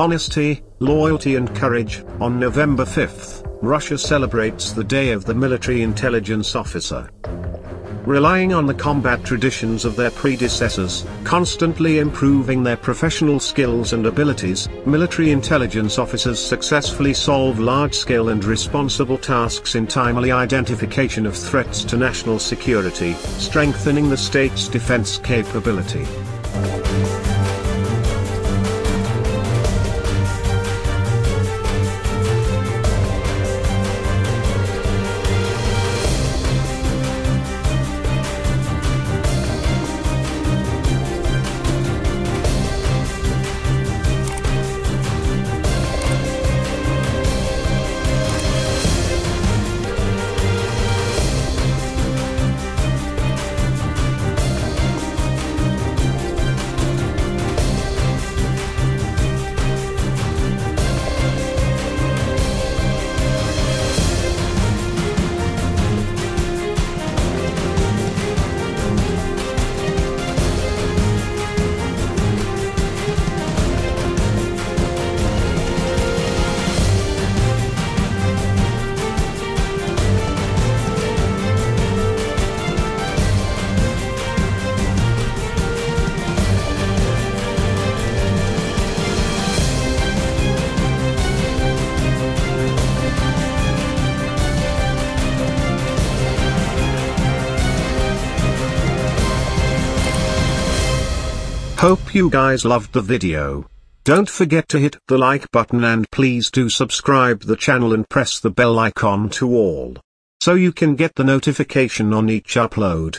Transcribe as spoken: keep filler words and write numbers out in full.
honesty, loyalty and courage. On November fifth, Russia celebrates the Day of the Military Intelligence Officer. Relying on the combat traditions of their predecessors, constantly improving their professional skills and abilities, military intelligence officers successfully solve large-scale and responsible tasks in timely identification of threats to national security, strengthening the state's defense capability. Hope you guys loved the video. Don't forget to hit the like button and please do subscribe the channel and press the bell icon to all, so you can get the notification on each upload.